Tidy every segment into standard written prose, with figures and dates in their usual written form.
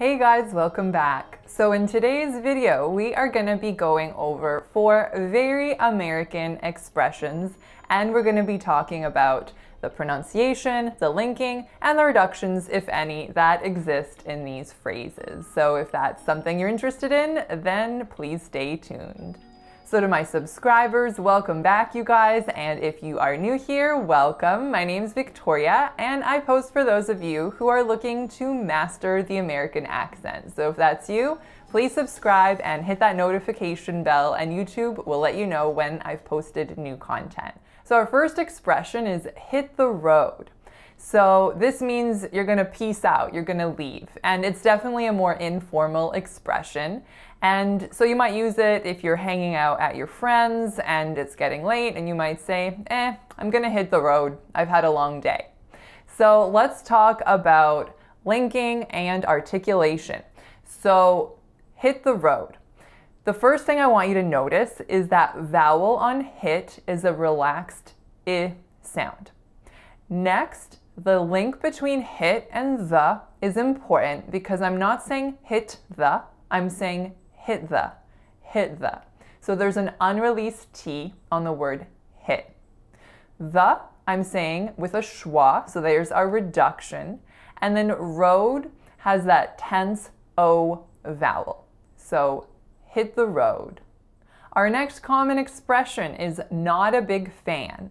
Hey guys, welcome back. So in today's video, we are gonna be going over 4 very American expressions, and we're gonna be talking about the pronunciation, the linking, and the reductions, if any, that exist in these phrases. So if that's something you're interested in, then please stay tuned. So to my subscribers, welcome back you guys, and if you are new here, welcome. My name's Victoria, and I post for those of you who are looking to master the American accent. So if that's you, please subscribe and hit that notification bell, and YouTube will let you know when I've posted new content. So our first expression is hit the road. So this means you're gonna peace out, you're gonna leave, and it's definitely a more informal expression. And so you might use it if you're hanging out at your friends and it's getting late, and you might say, I'm gonna hit the road, I've had a long day. So let's talk about linking and articulation. So hit the road. The first thing I want you to notice is that vowel on hit is a relaxed I sound. Next, the link between hit and the is important because I'm not saying hit the, I'm saying hit the, hit the. So there's an unreleased T on the word hit. The, I'm saying with a schwa, so there's our reduction. And then road has that tense O vowel. So hit the road. Our next common expression is not a big fan.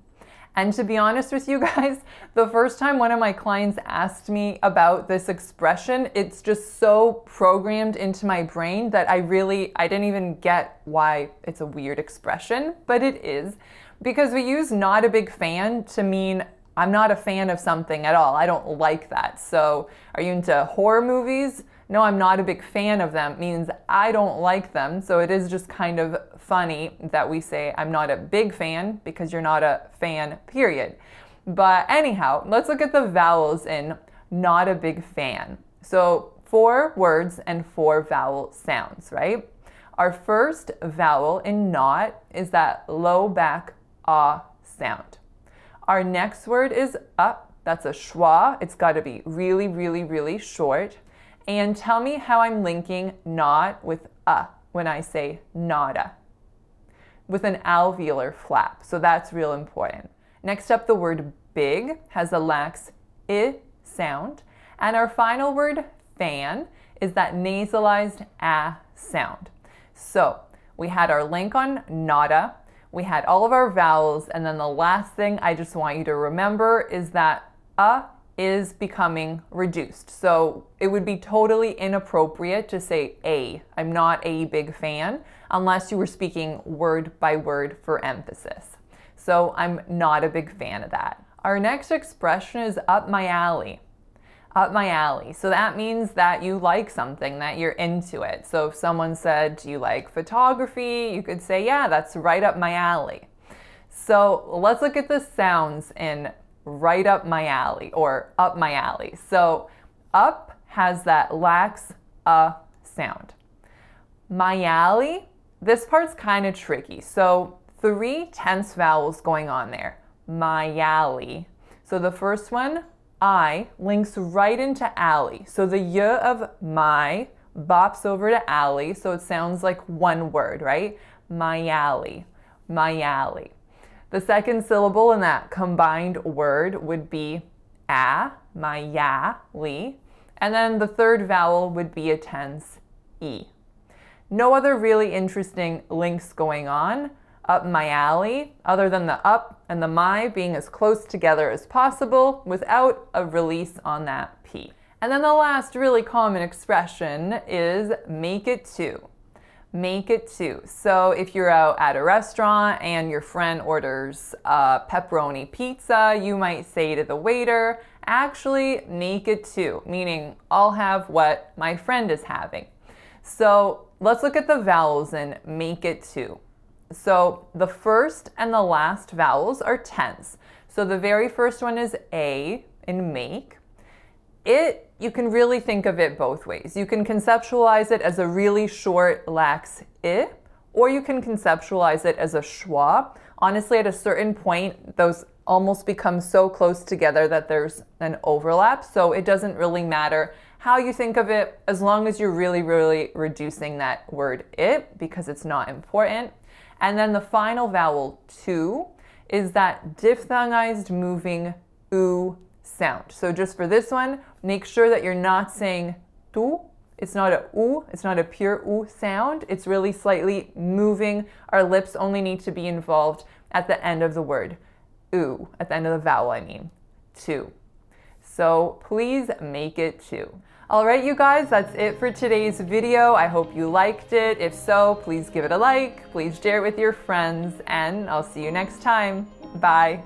And to be honest with you guys, the first time one of my clients asked me about this expression, it's just so programmed into my brain that I didn't even get why it's a weird expression, but it is, because we use not a big fan to mean I'm not a fan of something at all. I don't like that. So are you into horror movies? No, I'm not a big fan of them. It means I don't like them. So it is just kind of funny that we say I'm not a big fan because you're not a fan, period. But anyhow, let's look at the vowels in not a big fan. So 4 words and 4 vowel sounds, right? Our first vowel in not is that low back ah sound. Our next word is up. That's a schwa. It's got to be really, really, really short. And tell me how I'm linking not with when I say nada, with an alveolar flap. So that's real important. Next up, the word big has a lax I sound. And our final word, fan, is that nasalized a sound. So we had our link on nada. We had all of our vowels. And then the last thing I just want you to remember is that is becoming reduced. So it would be totally inappropriate to say a. I'm not a big fan unless you were speaking word by word for emphasis. So I'm not a big fan of that. Our next expression is up my alley. Up my alley. So that means that you like something, that you're into it. So if someone said, do you like photography? You could say, yeah, that's right up my alley. So let's look at the sounds in right up my alley or up my alley. So up has that lax sound. My alley, this part's kind of tricky. So 3 tense vowels going on there. My alley. So the first one, I, links right into alley. So the y of my bops over to alley. So it sounds like one word, right? My alley, my alley. The second syllable in that combined word would be a, my ya, li. And then the third vowel would be a tense E. No other really interesting links going on up my alley, other than the up and the my being as close together as possible without a release on that P. And then the last really common expression is make it two. Make it two. So if you're out at a restaurant and your friend orders pepperoni pizza, you might say to the waiter, actually make it two, meaning I'll have what my friend is having. So let's look at the vowels in make it two. So the first and the last vowels are tense. So the very first one is a in make. It, you can really think of it both ways. You can conceptualize it as a really short, lax I, or you can conceptualize it as a schwa. Honestly, at a certain point, those almost become so close together that there's an overlap, so it doesn't really matter how you think of it, as long as you're really, really reducing that word it because it's not important. And then the final vowel, to, is that diphthongized moving oo sound. So just for this one, make sure that you're not saying tu. It's not a oo, it's not a pure oo sound. It's really slightly moving. Our lips only need to be involved at the end of the word oo, at the end of the vowel, I mean, to. So please make it two. All right, you guys, that's it for today's video. I hope you liked it. If so, please give it a like, please share it with your friends, and I'll see you next time. Bye.